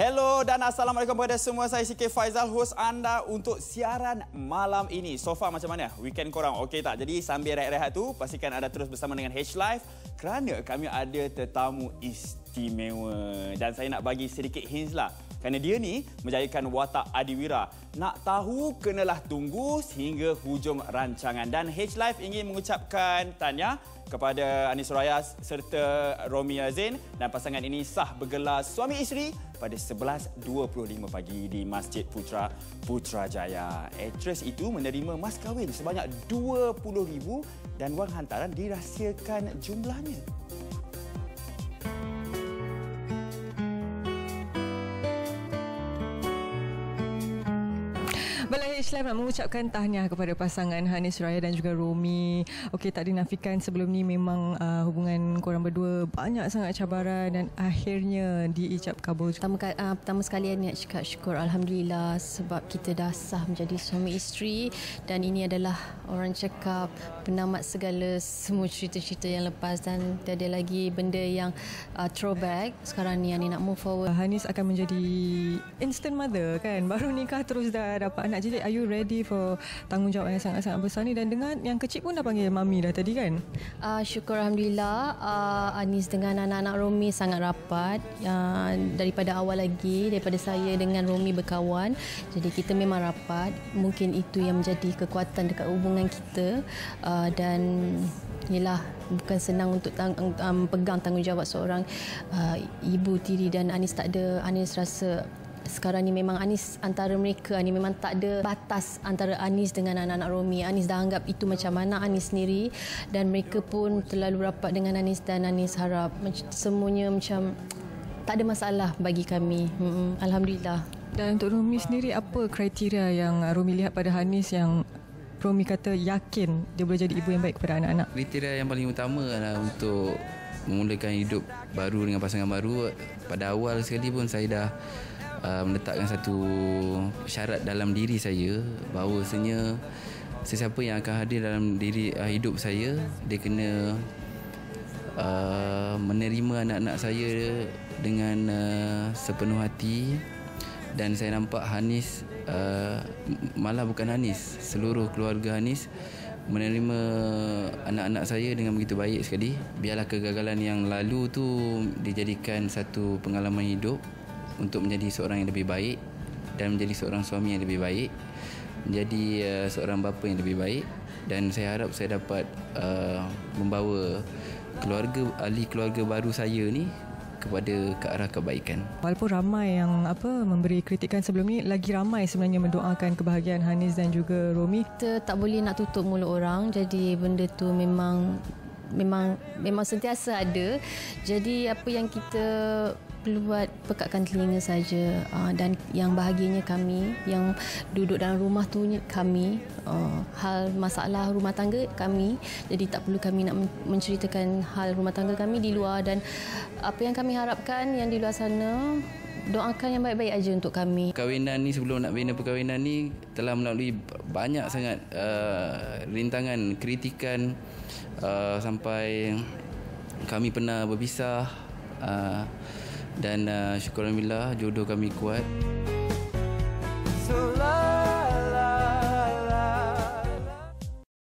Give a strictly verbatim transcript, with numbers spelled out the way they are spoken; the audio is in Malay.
Hello dan Assalamualaikum kepada semua. Saya C K Faizal, host anda untuk siaran malam ini. So far macam mana? Weekend korang okey tak? Jadi sambil rehat-rehat tu, pastikan anda terus bersama dengan H Live kerana kami ada tetamu istimewa. Dan saya nak bagi sedikit hints lah. Kerana dia ni menjayakan watak Adiwira. Nak tahu, kenalah tunggu sehingga hujung rancangan. Dan H Live ingin mengucapkan tahniah kepada Hanez Suraya serta Romi Azin dan pasangan ini sah bergelar suami isteri pada sebelas dua puluh lima pagi di Masjid Putra, Putrajaya. Aktris itu menerima mas kahwin sebanyak dua puluh ribu ringgit dan wang hantaran dirahsiakan jumlahnya. Balai H Live nak mengucapkan tahniah kepada pasangan Hanez Suraya dan juga Romi. Okey, tak dinafikan sebelum ni memang uh, hubungan korang berdua banyak sangat cabaran dan akhirnya diijab kabul. Pertama, uh, pertama sekali saya nak cakap syukur Alhamdulillah sebab kita dah sah menjadi suami isteri dan ini adalah orang cakap penamat segala semua cerita-cerita yang lepas dan tiada lagi benda yang uh, throwback. Sekarang ni Hanez nak move forward. Hanez akan menjadi instant mother kan? Baru nikah terus dah dapat anak. Jadi, are you ready for tanggungjawab yang sangat-sangat besar ni? Dan dengan yang kecil pun dah panggil Mami dah tadi kan? Uh, syukur Alhamdulillah, uh, Hanez dengan anak-anak Romi sangat rapat. Uh, daripada awal lagi, daripada saya dengan Romi berkawan. Jadi, kita memang rapat. Mungkin itu yang menjadi kekuatan dekat hubungan kita. Uh, dan, yelah, bukan senang untuk tang um, pegang tanggungjawab seorang uh, ibu tiri. Dan Hanez tak ada, Hanez rasa... Sekarang ni memang Hanez antara mereka ni memang tak ada batas antara Hanez dengan anak-anak Romi. Hanez dah anggap itu macam anak Hanez sendiri dan mereka pun terlalu rapat dengan Hanez dan Hanez harap semuanya macam tak ada masalah bagi kami. Hmm, Alhamdulillah. Dan untuk Romi sendiri, apa kriteria yang Romi lihat pada Hanez yang Romi kata yakin dia boleh jadi ibu yang baik kepada anak-anak? Kriteria yang paling utama adalah untuk memulakan hidup baru dengan pasangan baru. Pada awal sekali pun saya dah Uh, meletakkan satu syarat dalam diri saya bahawasanya sesiapa yang akan hadir dalam diri uh, hidup saya, dia kena uh, menerima anak-anak saya dengan uh, sepenuh hati. Dan saya nampak Hanez, uh, malah bukan Hanez, seluruh keluarga Hanez menerima anak-anak saya dengan begitu baik sekali. Biarlah kegagalan yang lalu tu dijadikan satu pengalaman hidup untuk menjadi seorang yang lebih baik dan menjadi seorang suami yang lebih baik, menjadi uh, seorang bapa yang lebih baik. Dan saya harap saya dapat uh, membawa keluarga ahli keluarga baru saya ni kepada ke arah kebaikan. Walaupun ramai yang apa memberi kritikan sebelum ni, lagi ramai sebenarnya mendoakan kebahagiaan Hanez dan juga Romi. Kita tak boleh nak tutup mulut orang, jadi benda tu memang memang memang sentiasa ada. Jadi apa yang kita perlu buat, pekatkan telinga saja. Dan yang bahagianya kami, yang duduk dalam rumah tu kami, hal masalah rumah tangga kami. Jadi tak perlu kami nak menceritakan hal rumah tangga kami di luar. Dan apa yang kami harapkan yang di luar sana, doakan yang baik-baik aja untuk kami. Perkahwinan ni, sebelum nak bina perkahwinan ni, telah melalui banyak sangat uh, rintangan, kritikan, uh, sampai kami pernah berpisah. Uh, Dan uh, syukur Alhamdulillah jodoh kami kuat.